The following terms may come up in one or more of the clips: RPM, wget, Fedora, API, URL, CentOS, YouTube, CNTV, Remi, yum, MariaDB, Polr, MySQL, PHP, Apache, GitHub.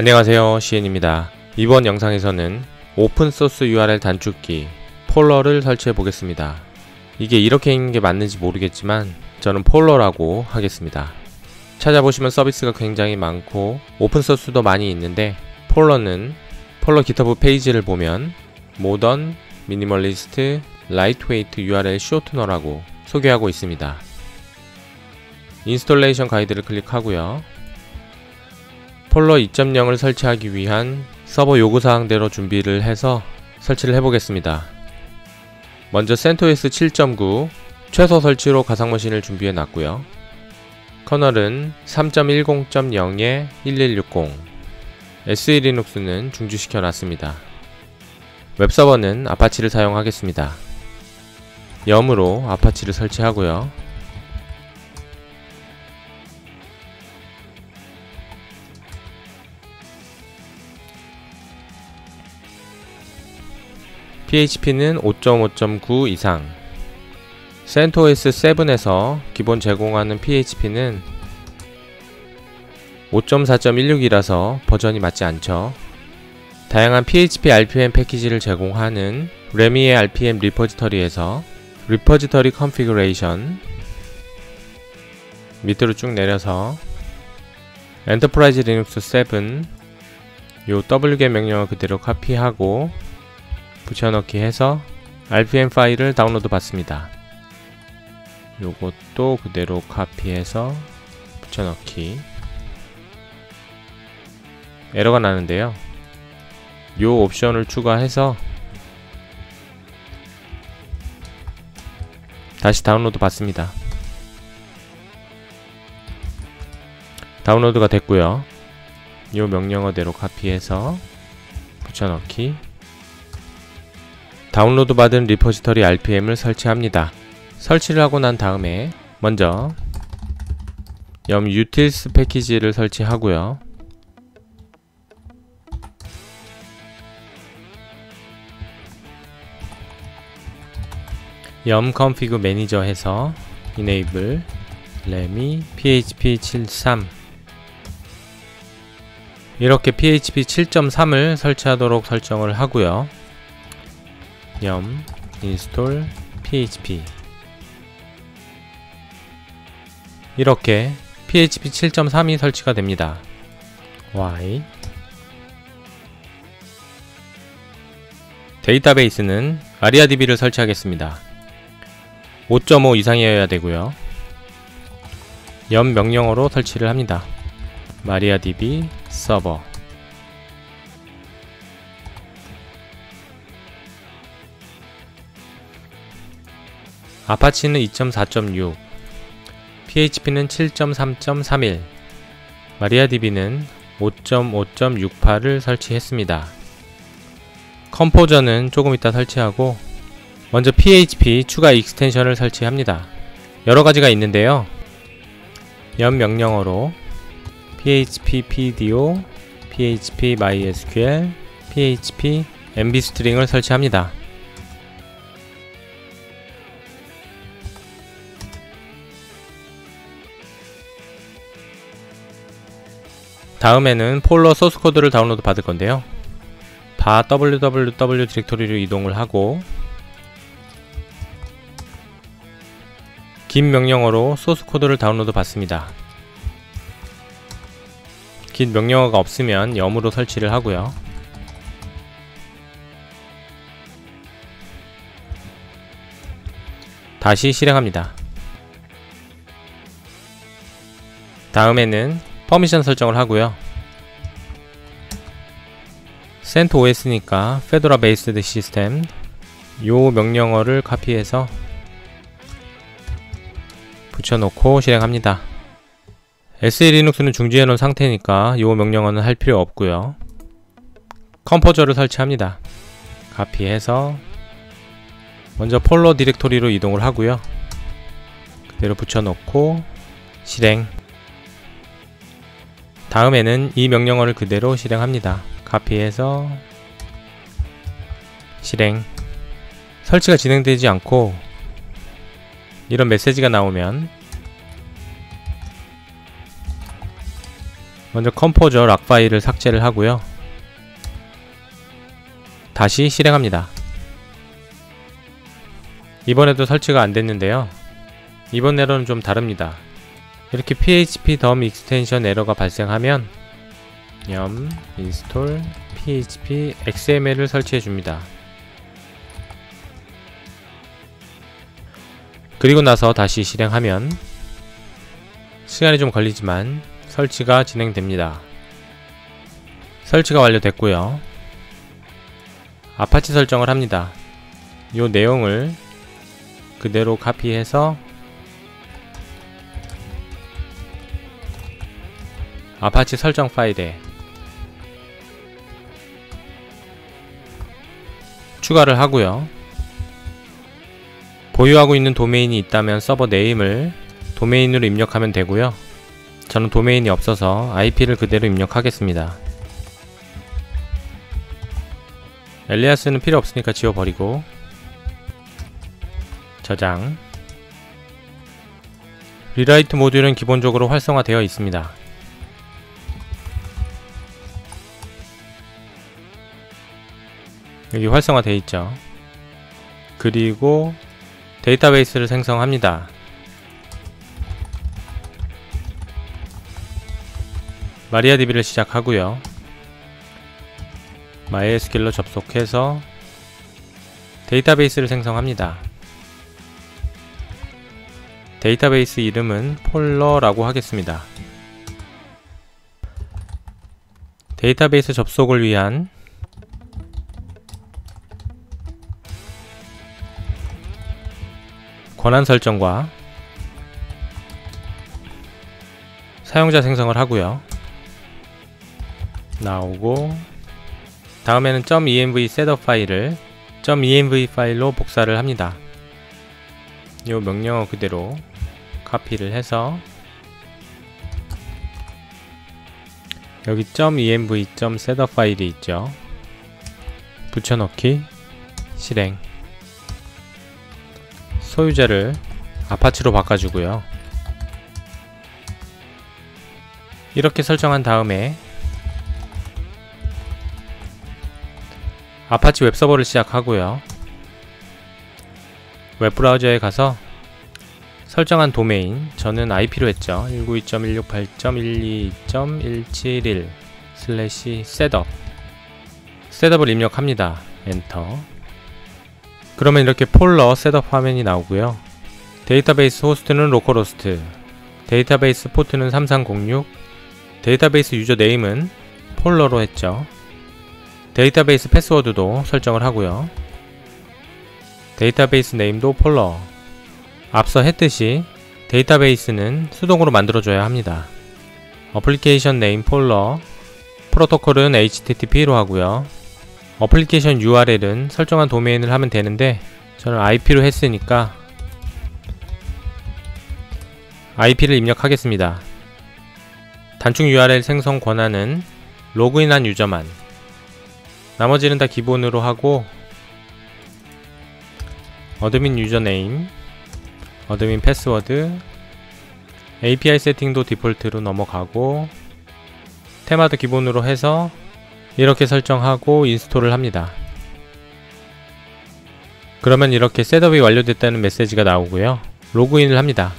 안녕하세요, CN입니다. 이번 영상에서는 오픈소스 URL 단축키 폴러를 설치해 보겠습니다. 이게 이렇게 있는 게 맞는지 모르겠지만 저는 폴러라고 하겠습니다. 찾아보시면 서비스가 굉장히 많고 오픈소스도 많이 있는데 폴러는 폴러 깃허브 페이지를 보면 모던, 미니멀리스트, 라이트웨이트 URL 쇼트너라고 소개하고 있습니다. 인스톨레이션 가이드를 클릭하고요. 폴러 2.0을 설치하기 위한 서버 요구사항대로 준비를 해서 설치를 해보겠습니다. 먼저 CentOS 7.9 최소 설치로 가상머신을 준비해 놨고요. 커널은 3.10.0/1160, SE 리눅스는 중지시켜 놨습니다. 웹서버는 아파치를 사용하겠습니다. 염으로 아파치를 설치하고요. PHP는 5.5.9 이상, CentOS 7에서 기본 제공하는 PHP는 5.4.16이라서 버전이 맞지 않죠. 다양한 PHP RPM 패키지를 제공하는 Remi의 RPM 리포지터리에서 리포지터리 컨피그레이션 밑으로 쭉 내려서 엔터프라이즈 리눅스 7, 요 wget 명령을 그대로 카피하고 붙여넣기 해서 RPM 파일을 다운로드 받습니다. 요것도 그대로 카피해서 붙여넣기. 에러가 나는데요. 요 옵션을 추가해서 다시 다운로드 받습니다. 다운로드가 됐고요. 요 명령어대로 카피해서 붙여넣기. 다운로드 받은 리포지터리 RPM을 설치합니다. 설치를 하고 난 다음에 먼저 yum utils 패키지를 설치하고요. yum config manager 해서 enable remi php 7.3, 이렇게 php 7.3을 설치하도록 설정을 하고요. yum install php, 이렇게 php 7.3이 설치가 됩니다. y 데이터베이스는 MariaDB를 설치하겠습니다. 5.5 이상이어야 되고요. yum 명령어로 설치를 합니다. MariaDB 서버, 아파치는 2.4.6, PHP는 7.3.31, MariaDB는 5.5.68을 설치했습니다. 컴포저는 조금 이따 설치하고 먼저 PHP 추가 익스텐션을 설치합니다. 여러가지가 있는데요. yum 명령어로 PHP PDO, PHP MySQL, PHP MBString을 설치합니다. 다음에는 폴러 소스코드를 다운로드 받을 건데요. 다 www 디렉토리로 이동을 하고 git 명령어로 소스코드를 다운로드 받습니다. git 명령어가 없으면 yum으로 설치를 하고요. 다시 실행합니다. 다음에는 퍼미션 설정을 하고요. CentOS니까 Fedora Based System, 요 명령어를 카피해서 붙여놓고 실행합니다. SE 리눅스는 중지해 놓은 상태니까 요 명령어는 할 필요 없고요. 컴포저를 설치합니다. 카피해서 먼저 폴러 디렉토리로 이동을 하고요. 그대로 붙여놓고 실행. 다음에는 이 명령어를 그대로 실행합니다. 카피해서 실행. 설치가 진행되지 않고 이런 메시지가 나오면 먼저 컴포저 락 파일을 삭제를 하고요. 다시 실행합니다. 이번에도 설치가 안 됐는데요. 이번 에러는 좀 다릅니다. 이렇게 php 덤 익스텐션 에러가 발생하면 yum install php xml을 설치해 줍니다. 그리고 나서 다시 실행하면 시간이 좀 걸리지만 설치가 진행됩니다. 설치가 완료됐고요. 아파치 설정을 합니다. 이 내용을 그대로 카피해서 아파치 설정 파일에 추가를 하고요. 보유하고 있는 도메인이 있다면 서버 네임을 도메인으로 입력하면 되고요. 저는 도메인이 없어서 IP를 그대로 입력하겠습니다. 엘리아스는 필요 없으니까 지워버리고 저장. 리라이트 모듈은 기본적으로 활성화되어 있습니다. 여기 활성화되어 있죠. 그리고 데이터베이스를 생성합니다. 마리아DB를 시작하고요. MySQL로 접속해서 데이터베이스를 생성합니다. 데이터베이스 이름은 폴러라고 하겠습니다. 데이터베이스 접속을 위한 권한 설정과 사용자 생성을 하고요. 나오고 다음에는 .env 셋업 파일을 .env 파일로 복사를 합니다. 이 명령어 그대로 카피를 해서 여기 .env 셋업 파일이 있죠. 붙여넣기, 실행. 소유자를 아파치로 바꿔주고요. 이렇게 설정한 다음에 아파치 웹서버를 시작하고요. 웹브라우저에 가서 설정한 도메인, 저는 IP로 했죠. 192.168.122.171/setup 셋업을 입력합니다. 엔터. 그러면 이렇게 폴러 셋업 화면이 나오고요. 데이터베이스 호스트는 로컬호스트, 데이터베이스 포트는 3306, 데이터베이스 유저 네임은 폴러로 했죠. 데이터베이스 패스워드도 설정을 하고요. 데이터베이스 네임도 폴러. 앞서 했듯이 데이터베이스는 수동으로 만들어줘야 합니다. 어플리케이션 네임 폴러, 프로토콜은 HTTP로 하고요. 어플리케이션 URL은 설정한 도메인을 하면 되는데 저는 IP로 했으니까 IP를 입력하겠습니다. 단축 URL 생성 권한은 로그인한 유저만, 나머지는 다 기본으로 하고 어드민 유저네임, 어드민 패스워드, API 세팅도 디폴트로 넘어가고 테마도 기본으로 해서 이렇게 설정하고 인스톨을 합니다. 그러면 이렇게 셋업이 완료됐다는 메시지가 나오고요. 로그인을 합니다.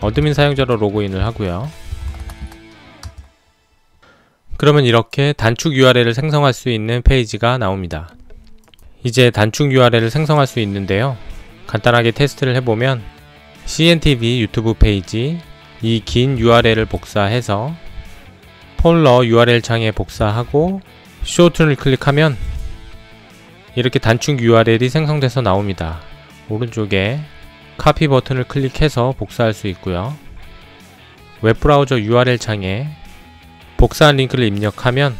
어드민 사용자로 로그인을 하고요. 그러면 이렇게 단축 URL을 생성할 수 있는 페이지가 나옵니다. 이제 단축 URL을 생성할 수 있는데요. 간단하게 테스트를 해보면 CNTV 유튜브 페이지 이 긴 URL을 복사해서 폴러 URL 창에 복사하고 쇼튼을 클릭하면 이렇게 단축 URL이 생성돼서 나옵니다. 오른쪽에 카피 버튼을 클릭해서 복사할 수 있고요. 웹브라우저 URL 창에 복사한 링크를 입력하면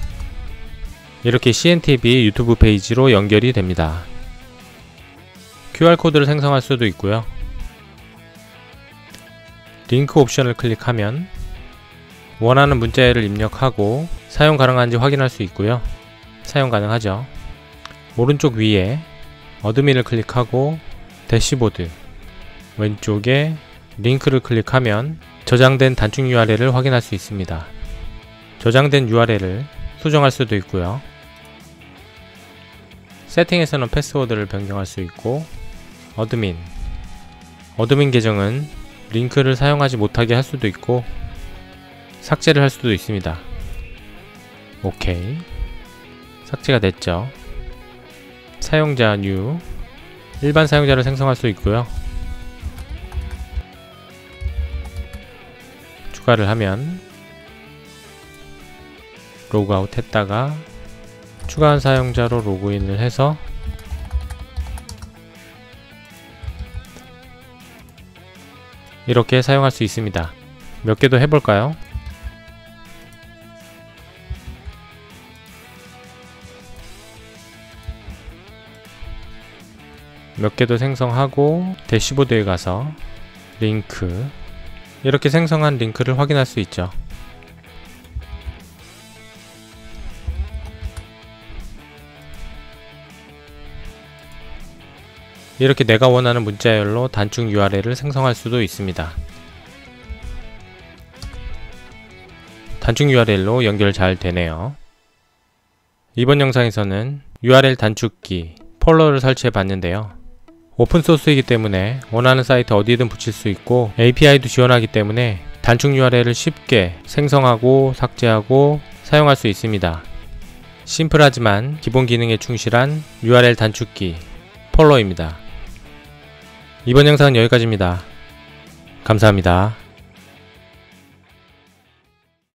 이렇게 CNTV 유튜브 페이지로 연결이 됩니다. QR코드를 생성할 수도 있고요. 링크 옵션을 클릭하면 원하는 문자열을 입력하고 사용 가능한지 확인할 수 있고요. 사용 가능하죠. 오른쪽 위에 어드민을 클릭하고 대시보드, 왼쪽에 링크를 클릭하면 저장된 단축 URL을 확인할 수 있습니다. 저장된 URL을 수정할 수도 있고요. 세팅에서는 패스워드를 변경할 수 있고, 어드민 계정은 링크를 사용하지 못하게 할 수도 있고 삭제를 할 수도 있습니다. 오케이, 삭제가 됐죠. 사용자 new, 일반 사용자를 생성할 수 있고요. 추가를 하면 로그아웃 했다가 추가한 사용자로 로그인을 해서 이렇게 사용할 수 있습니다. 몇 개도 해볼까요? 몇 개도 생성하고 대시보드에 가서 링크, 이렇게 생성한 링크를 확인할 수 있죠. 이렇게 내가 원하는 문자열로 단축 URL을 생성할 수도 있습니다. 단축 URL로 연결 잘 되네요. 이번 영상에서는 URL 단축키 폴러를 설치해 봤는데요. 오픈소스이기 때문에 원하는 사이트 어디든 붙일 수 있고 API도 지원하기 때문에 단축 URL을 쉽게 생성하고 삭제하고 사용할 수 있습니다. 심플하지만 기본 기능에 충실한 URL 단축키 폴러입니다. 이번 영상은 여기까지입니다. 감사합니다.